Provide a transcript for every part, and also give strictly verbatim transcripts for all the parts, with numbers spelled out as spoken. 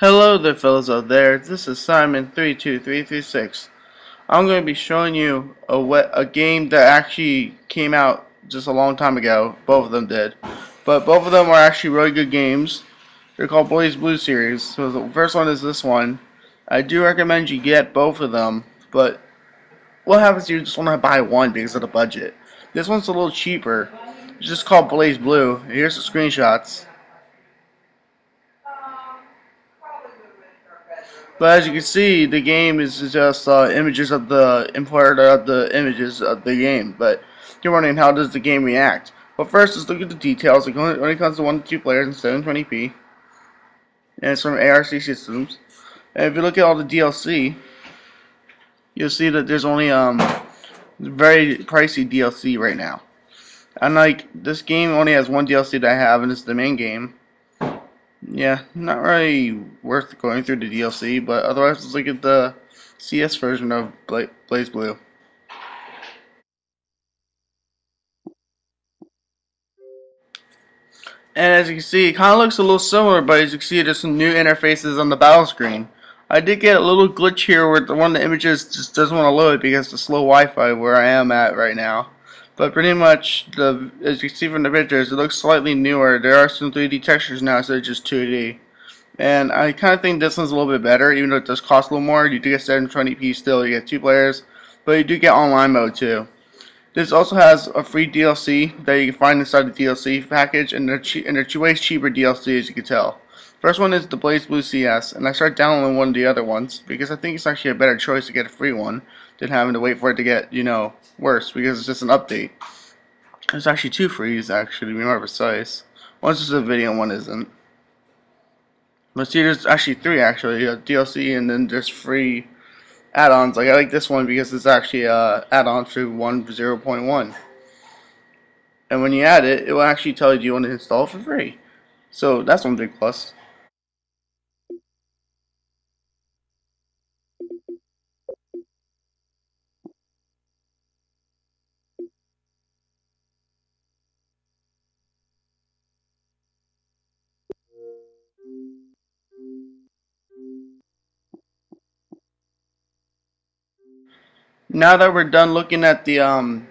Hello there fellas out there, this is Simon three two three three six. I'm going to be showing you a, a game that actually came out just a long time ago. Both of them did. But both of them are actually really good games. They're called BlazBlue series. So the first one is this one. I do recommend you get both of them, but what happens if you just want to buy one because of the budget? This one's a little cheaper. It's just called BlazBlue. Here's the screenshots. But as you can see, the game is just uh, images of the imported of the images of the game. But you're wondering, how does the game react? Well, first, let's look at the details. When it comes to one to two players in seven twenty p, and it's from A R C Systems. And if you look at all the D L C, you'll see that there's only um very pricey D L C right now. Unlike this game, only has one D L C that I have, and it's the main game. Yeah, not really worth going through the D L C, but otherwise let's look at the C S version of Bla BlazBlue. And as you can see, it kind of looks a little similar, but as you can see, there's some new interfaces on the battle screen. I did get a little glitch here where the one of the images just doesn't want to load because the slow Wi-Fi where I am at right now. But pretty much, the as you can see from the pictures, it looks slightly newer. There are some three D textures now, so it's just two D. And I kind of think this one's a little bit better, even though it does cost a little more. You do get seven twenty p still, you get two players, but you do get online mode too. This also has a free D L C that you can find inside the D L C package, and they're, che and they're two ways cheaper D L C, as you can tell. First one is the BlazBlue C S, and I started downloading one of the other ones because I think it's actually a better choice to get a free one than having to wait for it to get, you know, worse, because it's just an update. There's actually two frees, actually, to be more precise. One's just a video and one isn't. But see, there's actually three, actually. You have D L C and then there's free add-ons. Like, I like this one because it's actually uh add-on to one point zero point one. And when you add it, it will actually tell you you want to install it for free. So that's one big plus. Now that we're done looking at the um,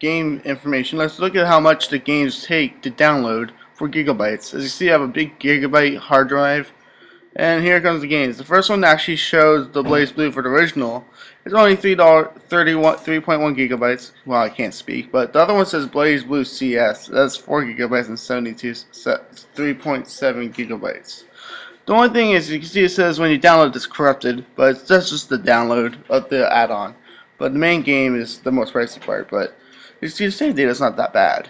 game information, let's look at how much the games take to download for gigabytes. As you see, I have a big gigabyte hard drive, and here comes the games. The first one actually shows the BlazBlue for the original. It's only three point one gigabytes. Well, I can't speak, but the other one says BlazBlue C S. That's four gigabytes and seventy-two, three point seven gigabytes. The only thing is, you can see it says when you download it's corrupted, but that's just the download of the add-on. But the main game is the most pricey part, but you see the save data is not that bad.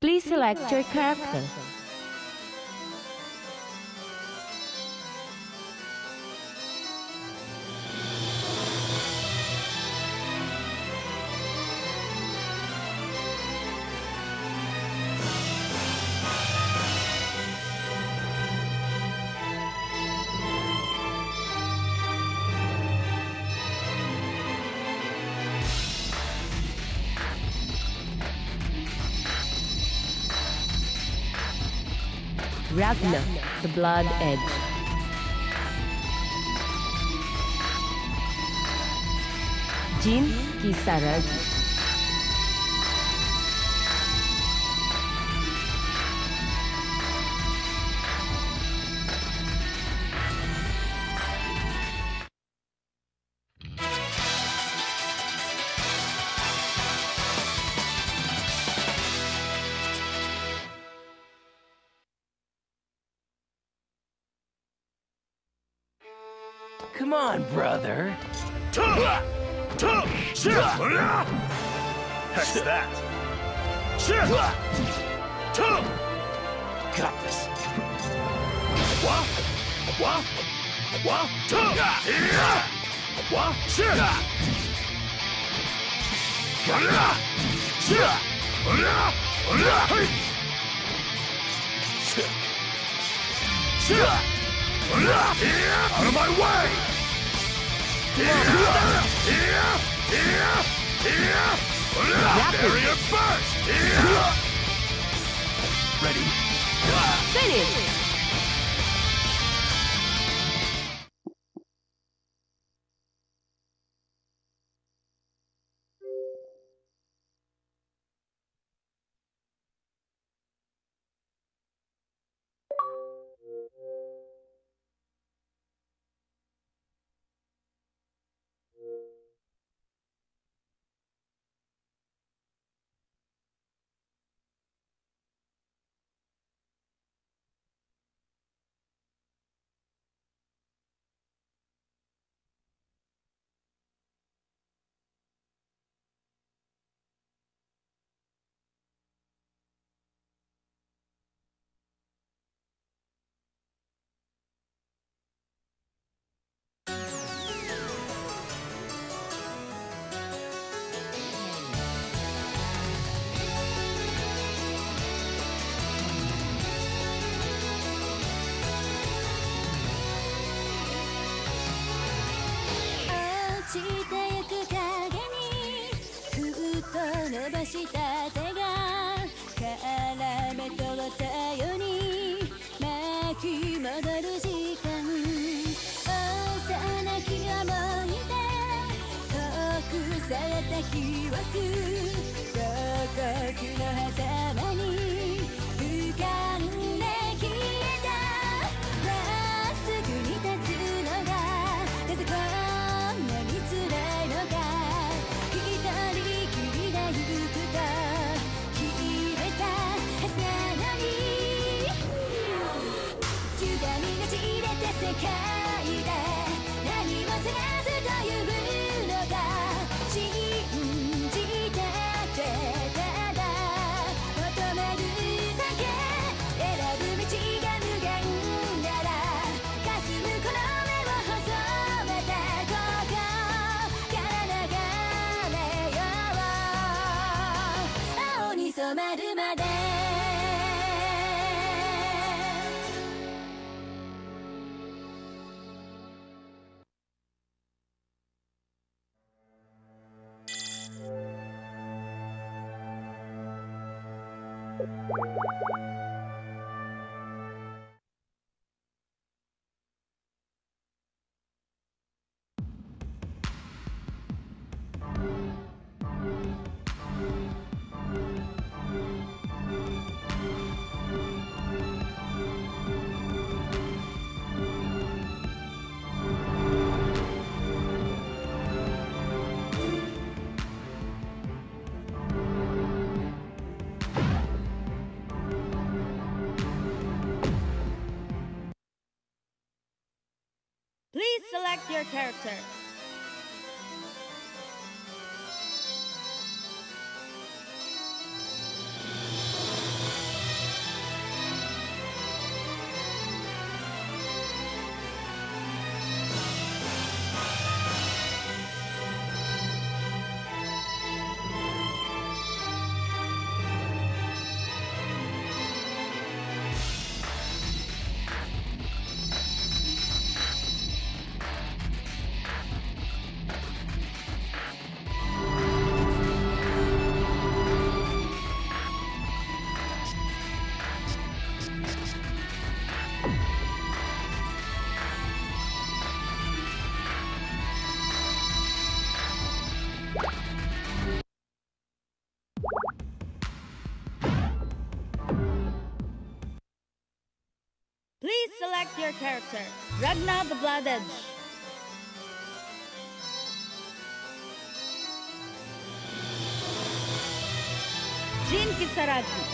Please select your character. Ragna the Bloodedge. Jin Kisaragi. Come on, brother. Heck's that. Got this. Out of my way! Barrier burst! Ready? Finish! Please select your character. Please select your character, Ragna the Bloodedge. Jin Kisaragi.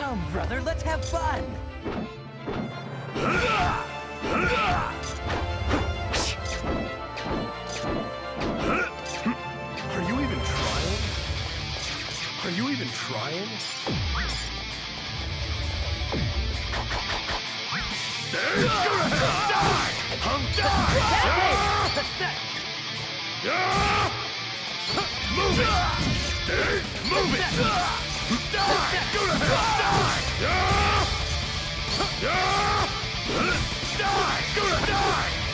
Come, brother, let's have fun! Are you even trying? Are you even trying? There you go! Die! I'm dying! Move it! Move it! Die!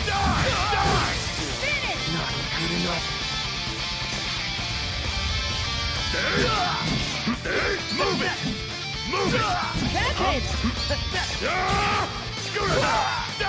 Die! Die! Finish! Not good enough. Move it! Move it! Die! Go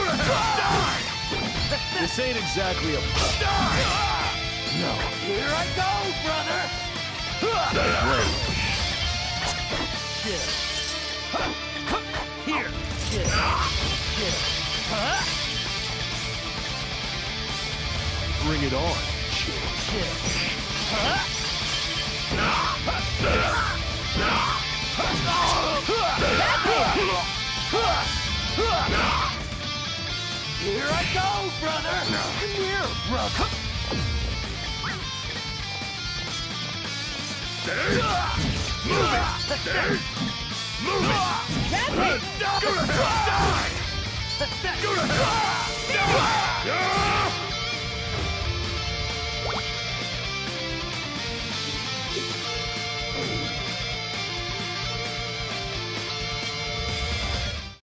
to hell! This ain't exactly a die. No. Here I go, brother. That's great. Here. Here. Here. Here. Huh? Bring it on. Here. Huh? Here I go, brother. Come here, brother. There. Move it! There. Move it! Get it! Go to hell! Die! Go to hell! Die!